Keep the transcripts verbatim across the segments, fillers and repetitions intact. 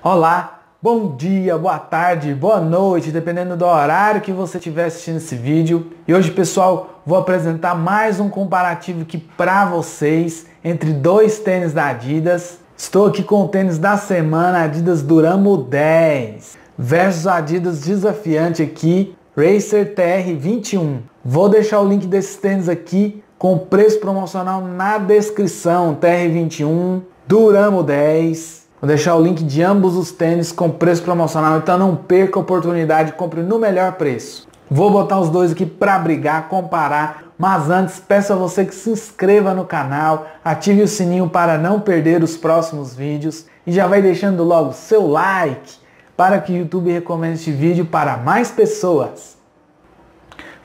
Olá, bom dia, boa tarde, boa noite, dependendo do horário que você estiver assistindo esse vídeo. E hoje, pessoal, vou apresentar mais um comparativo aqui para vocês entre dois tênis da Adidas. Estou aqui com o tênis da semana, Adidas Duramo dez versus Adidas desafiante aqui, Racer T R vinte e um. Vou deixar o link desses tênis aqui com preço promocional na descrição, T R vinte e um, Duramo dez. Vou deixar o link de ambos os tênis com preço promocional, então não perca a oportunidade, compre no melhor preço. Vou botar os dois aqui para brigar, comparar, mas antes peço a você que se inscreva no canal, ative o sininho para não perder os próximos vídeos e já vai deixando logo seu like para que o YouTube recomende este vídeo para mais pessoas.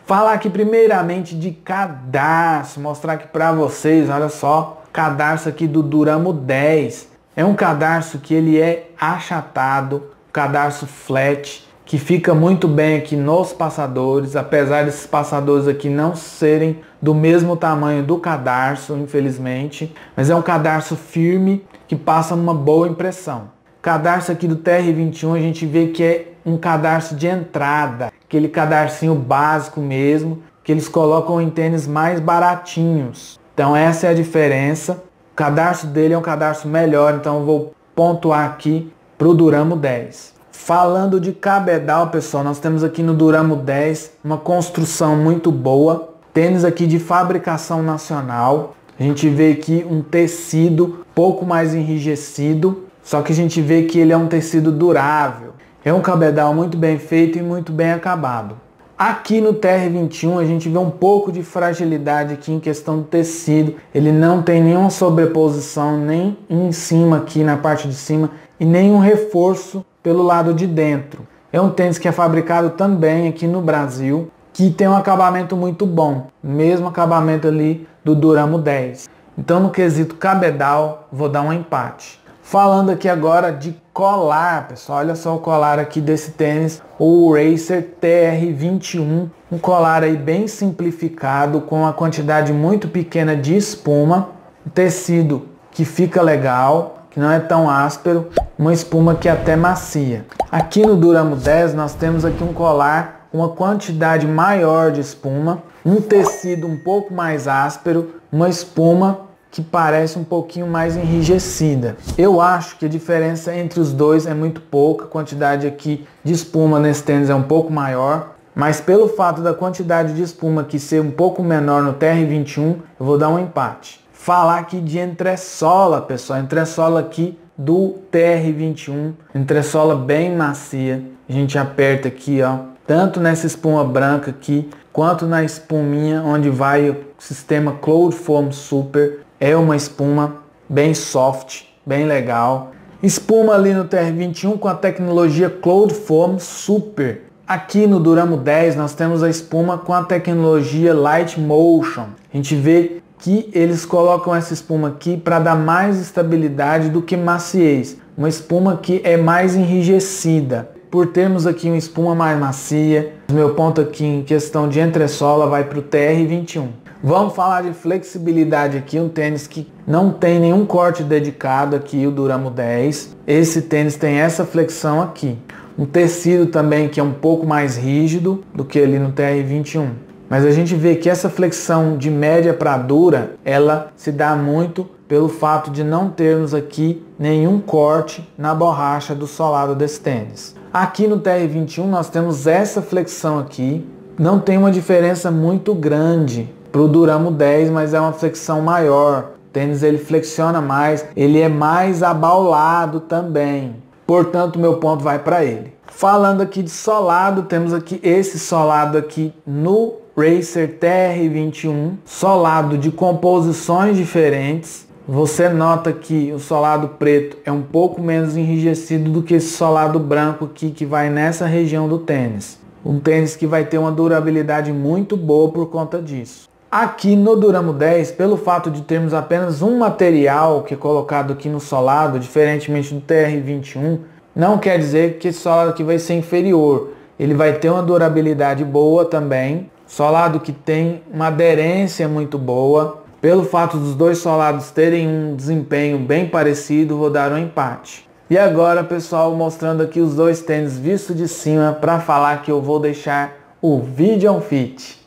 Falar aqui primeiramente de cadarço, mostrar aqui para vocês, olha só, cadarço aqui do Duramo dez. É um cadarço que ele é achatado, cadarço flat, que fica muito bem aqui nos passadores, apesar desses passadores aqui não serem do mesmo tamanho do cadarço, infelizmente. Mas é um cadarço firme, que passa uma boa impressão. Cadarço aqui do T R vinte e um, a gente vê que é um cadarço de entrada, aquele cadarcinho básico mesmo, que eles colocam em tênis mais baratinhos. Então essa é a diferença. O cadarço dele é um cadarço melhor, então eu vou pontuar aqui para o Duramo dez. Falando de cabedal, pessoal, nós temos aqui no Duramo dez uma construção muito boa. Tênis aqui de fabricação nacional. A gente vê aqui um tecido pouco mais enrijecido, só que a gente vê que ele é um tecido durável. É um cabedal muito bem feito e muito bem acabado. Aqui no T R vinte e um a gente vê um pouco de fragilidade aqui em questão do tecido. Ele não tem nenhuma sobreposição nem em cima aqui na parte de cima e nenhum reforço pelo lado de dentro. É um tênis que é fabricado também aqui no Brasil, que tem um acabamento muito bom. Mesmo acabamento ali do Duramo dez. Então no quesito cabedal vou dar um empate. Falando aqui agora de colar, pessoal, olha só o colar aqui desse tênis, o Racer T R vinte e um, um colar aí bem simplificado, com uma quantidade muito pequena de espuma, um tecido que fica legal, que não é tão áspero, uma espuma que é até macia. Aqui no Duramo dez nós temos aqui um colar com uma quantidade maior de espuma, um tecido um pouco mais áspero, uma espuma que parece um pouquinho mais enrijecida. Eu acho que a diferença entre os dois é muito pouca. A quantidade aqui de espuma nesse tênis é um pouco maior, mas pelo fato da quantidade de espuma aqui ser um pouco menor no T R vinte e um, eu vou dar um empate. Falar aqui de entressola, pessoal. Entressola aqui do T R vinte e um. Entressola bem macia. A gente aperta aqui, ó, tanto nessa espuma branca aqui, quanto na espuminha onde vai o sistema Cloud Foam Super. É uma espuma bem soft, bem legal. Espuma ali no T R vinte e um com a tecnologia Cloud Foam Super. Aqui no Duramo dez nós temos a espuma com a tecnologia Light Motion. A gente vê que eles colocam essa espuma aqui para dar mais estabilidade do que maciez. Uma espuma que é mais enrijecida. Por termos aqui uma espuma mais macia, meu ponto aqui em questão de entressola vai para o T R vinte e um. Vamos falar de flexibilidade aqui, um tênis que não tem nenhum corte dedicado aqui, o Duramo dez. Esse tênis tem essa flexão aqui. Um tecido também que é um pouco mais rígido do que ali no T R vinte e um. Mas a gente vê que essa flexão de média para dura, ela se dá muito pelo fato de não termos aqui nenhum corte na borracha do solado desse tênis. Aqui no T R vinte e um nós temos essa flexão aqui. Não tem uma diferença muito grande para o Duramo dez, mas é uma flexão maior. O tênis ele flexiona mais, ele é mais abaulado também. Portanto, meu ponto vai para ele. Falando aqui de solado, temos aqui esse solado aqui no Racer T R vinte e um. Solado de composições diferentes. Você nota que o solado preto é um pouco menos enrijecido do que esse solado branco aqui que vai nessa região do tênis. Um tênis que vai ter uma durabilidade muito boa por conta disso. Aqui no Duramo dez, pelo fato de termos apenas um material que é colocado aqui no solado, diferentemente do T R vinte e um, não quer dizer que esse solado aqui vai ser inferior. Ele vai ter uma durabilidade boa também. Solado que tem uma aderência muito boa. Pelo fato dos dois solados terem um desempenho bem parecido, vou dar um empate. E agora, pessoal, mostrando aqui os dois tênis visto de cima para falar que eu vou deixar o vídeo on fit.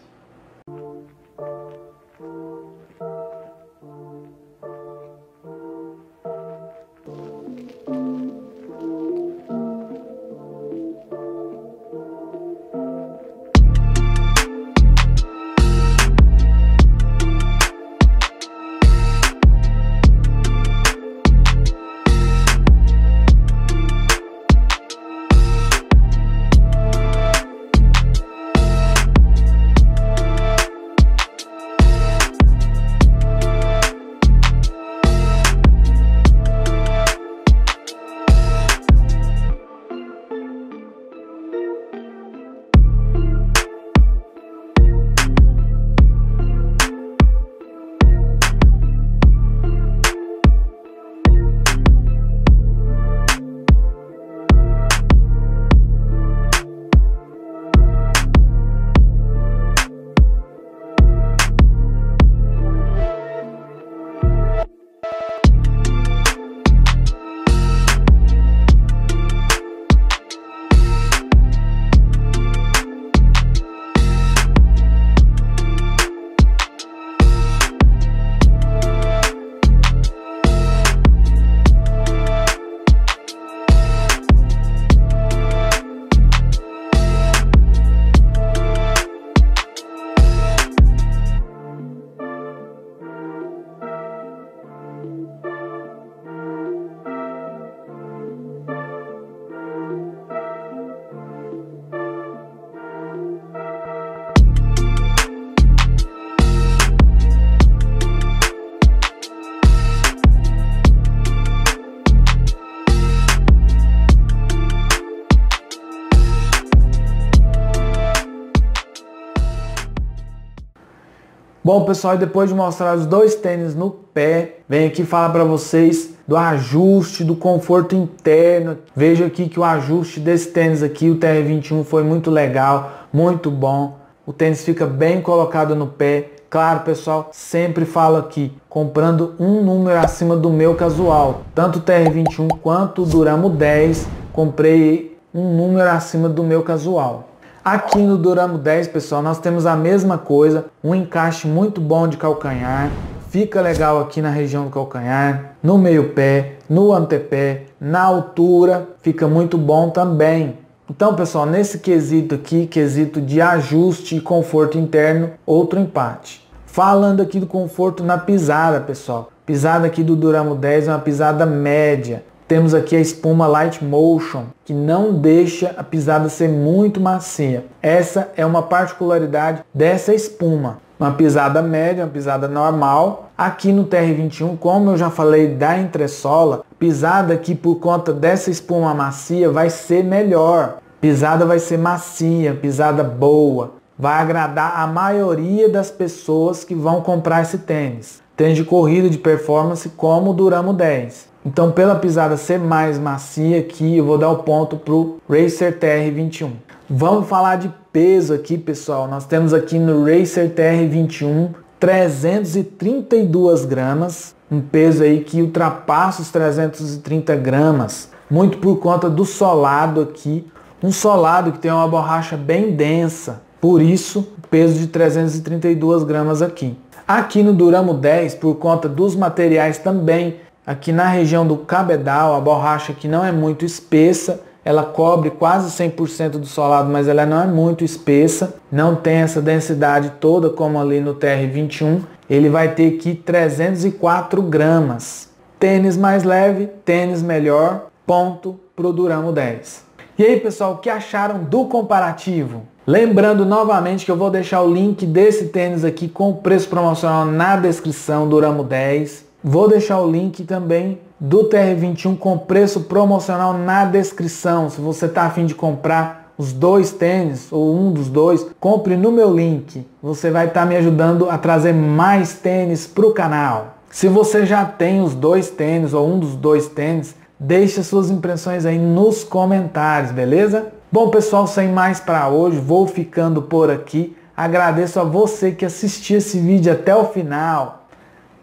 Bom, pessoal, depois de mostrar os dois tênis no pé, venho aqui falar para vocês do ajuste, do conforto interno. Vejo aqui que o ajuste desse tênis aqui, o T R vinte e um, foi muito legal, muito bom. O tênis fica bem colocado no pé. Claro, pessoal, sempre falo aqui, comprando um número acima do meu casual. Tanto o T R vinte e um quanto o Duramo dez, comprei um número acima do meu casual. Aqui no Duramo dez, pessoal, nós temos a mesma coisa, um encaixe muito bom de calcanhar, fica legal aqui na região do calcanhar, no meio pé, no antepé, na altura, fica muito bom também. Então, pessoal, nesse quesito aqui, quesito de ajuste e conforto interno, outro empate. Falando aqui do conforto na pisada, pessoal, pisada aqui do Duramo dez é uma pisada média. Temos aqui a espuma Light Motion, que não deixa a pisada ser muito macia. Essa é uma particularidade dessa espuma. Uma pisada média, uma pisada normal. Aqui no T R vinte e um, como eu já falei da entressola, pisada aqui por conta dessa espuma macia vai ser melhor. Pisada vai ser macia, pisada boa. Vai agradar a maioria das pessoas que vão comprar esse tênis. Tênis de corrida, de performance, como o Duramo dez. Então, pela pisada ser mais macia aqui, eu vou dar o ponto para o Racer T R vinte e um. Vamos falar de peso aqui, pessoal. Nós temos aqui no Racer T R vinte e um trezentos e trinta e duas gramas. Um peso aí que ultrapassa os trezentos e trinta gramas. Muito por conta do solado aqui. Um solado que tem uma borracha bem densa. Por isso, peso de trezentos e trinta e duas gramas aqui. Aqui no Duramo dez, por conta dos materiais também, aqui na região do cabedal, a borracha que não é muito espessa, ela cobre quase cem por cento do solado, mas ela não é muito espessa, não tem essa densidade toda como ali no T R vinte e um, ele vai ter aqui trezentos e quatro gramas. Tênis mais leve, tênis melhor, ponto pro Duramo dez. E aí, pessoal, o que acharam do comparativo? Lembrando novamente que eu vou deixar o link desse tênis aqui com o preço promocional na descrição, Duramo dez. Vou deixar o link também do T R vinte e um com preço promocional na descrição. Se você está afim de comprar os dois tênis ou um dos dois, compre no meu link. Você vai estar tá me ajudando a trazer mais tênis para o canal. Se você já tem os dois tênis ou um dos dois tênis, deixe suas impressões aí nos comentários, beleza? Bom, pessoal, sem mais para hoje, vou ficando por aqui. Agradeço a você que assistiu esse vídeo até o final.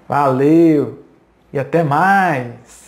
Valeu e até mais!